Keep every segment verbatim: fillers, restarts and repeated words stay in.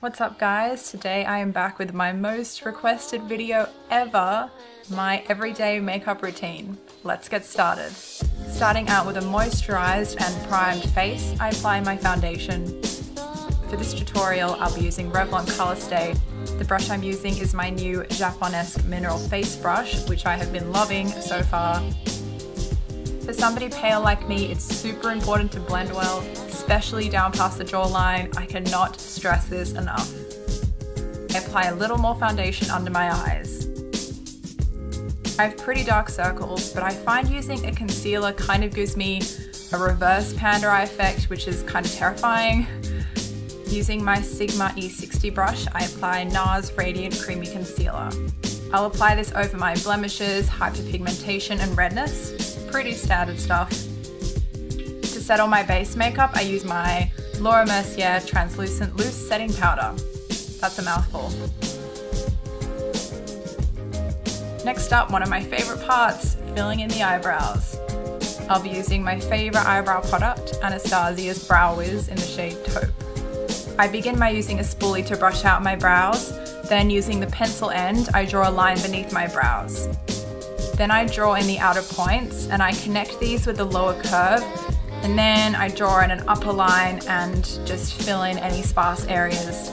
What's up guys? Today I am back with my most requested video ever, my everyday makeup routine. Let's get started. Starting out with a moisturized and primed face, I apply my foundation. For this tutorial, I'll be using Revlon Colorstay. The brush I'm using is my new Japonesque Mineral Face Brush, which I have been loving so far. For somebody pale like me, it's super important to blend well, especially down past the jawline. I cannot stress this enough. I apply a little more foundation under my eyes. I have pretty dark circles, but I find using a concealer kind of gives me a reverse panda eye effect, which is kind of terrifying. Using my Sigma E sixty brush, I apply NARS Radiant Creamy Concealer. I'll apply this over my blemishes, hyperpigmentation, and redness. Pretty standard stuff. To settle my base makeup, I use my Laura Mercier Translucent Loose Setting Powder. That's a mouthful. Next up, one of my favorite parts, filling in the eyebrows. I'll be using my favorite eyebrow product, Anastasia's Brow Wiz in the shade Taupe. I begin by using a spoolie to brush out my brows, then using the pencil end, I draw a line beneath my brows. Then I draw in the outer points and I connect these with the lower curve, and then I draw in an upper line and just fill in any sparse areas.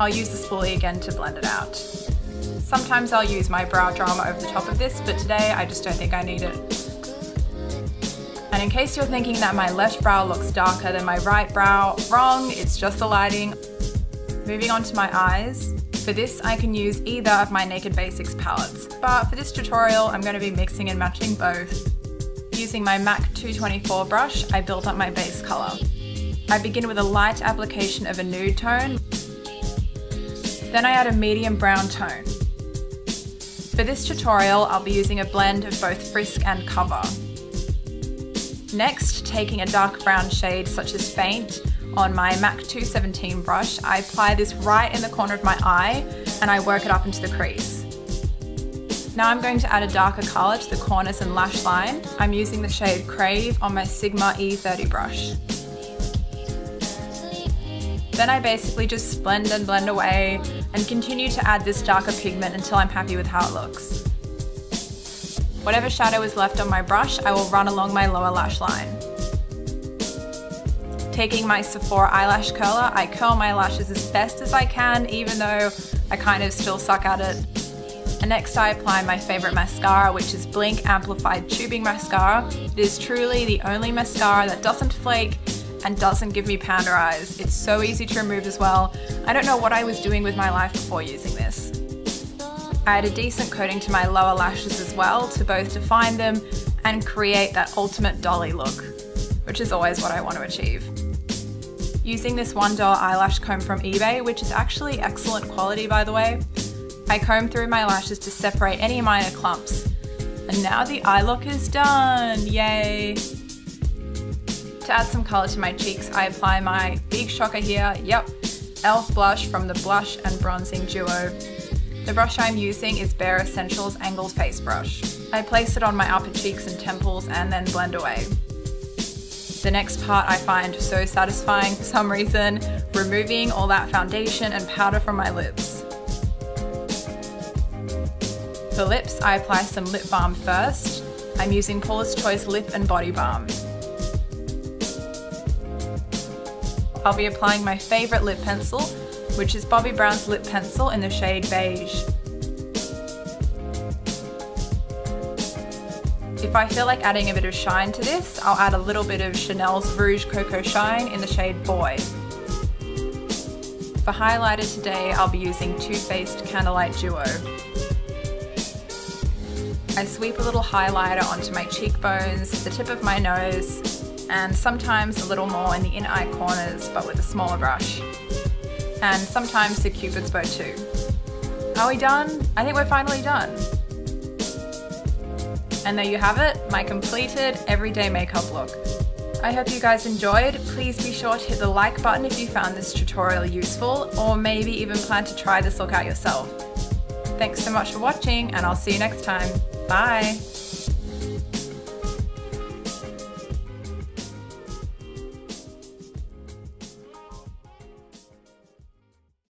I'll use the spoolie again to blend it out. Sometimes I'll use my brow drama over the top of this, but today I just don't think I need it. And in case you're thinking that my left brow looks darker than my right brow, wrong, it's just the lighting. Moving on to my eyes. For this, I can use either of my Naked Basics palettes, but for this tutorial, I'm going to be mixing and matching both. Using my MAC two twenty-four brush, I build up my base colour. I begin with a light application of a nude tone, then I add a medium brown tone. For this tutorial, I'll be using a blend of both Frisk and Cover. Next, taking a dark brown shade such as Faint, on my MAC two seventeen brush, I apply this right in the corner of my eye and I work it up into the crease. Now I'm going to add a darker colour to the corners and lash line. I'm using the shade Crave on my Sigma E thirty brush. Then I basically just blend and blend away and continue to add this darker pigment until I'm happy with how it looks. Whatever shadow is left on my brush, I will run along my lower lash line. Taking my Sephora eyelash curler, I curl my lashes as best as I can, even though I kind of still suck at it. And next I apply my favourite mascara, which is Blink Amplified Tubing Mascara. It is truly the only mascara that doesn't flake and doesn't give me panda eyes. It's so easy to remove as well. I don't know what I was doing with my life before using this. I add a decent coating to my lower lashes as well to both define them and create that ultimate dolly look, which is always what I want to achieve. Using this one dollar eyelash comb from eBay, which is actually excellent quality by the way, I comb through my lashes to separate any minor clumps. And now the eye look is done, yay! To add some colour to my cheeks, I apply my big shocker here, yep, e l f blush from the Blush and Bronzing Duo. The brush I'm using is Bare Essentials Angled Face Brush. I place it on my upper cheeks and temples and then blend away. The next part I find so satisfying for some reason, removing all that foundation and powder from my lips. For lips, I apply some lip balm first. I'm using Paula's Choice Lip and Body Balm. I'll be applying my favourite lip pencil, which is Bobbi Brown's lip pencil in the shade Beige. If I feel like adding a bit of shine to this, I'll add a little bit of Chanel's Rouge Coco Shine in the shade Boy. For highlighter today, I'll be using Too Faced Candlelight Duo. I sweep a little highlighter onto my cheekbones, the tip of my nose, and sometimes a little more in the inner eye corners, but with a smaller brush. And sometimes the Cupid's bow too. Are we done? I think we're finally done. And there you have it, my completed everyday makeup look. I hope you guys enjoyed. Please be sure to hit the like button if you found this tutorial useful, or maybe even plan to try this look out yourself. Thanks so much for watching, and I'll see you next time. Bye!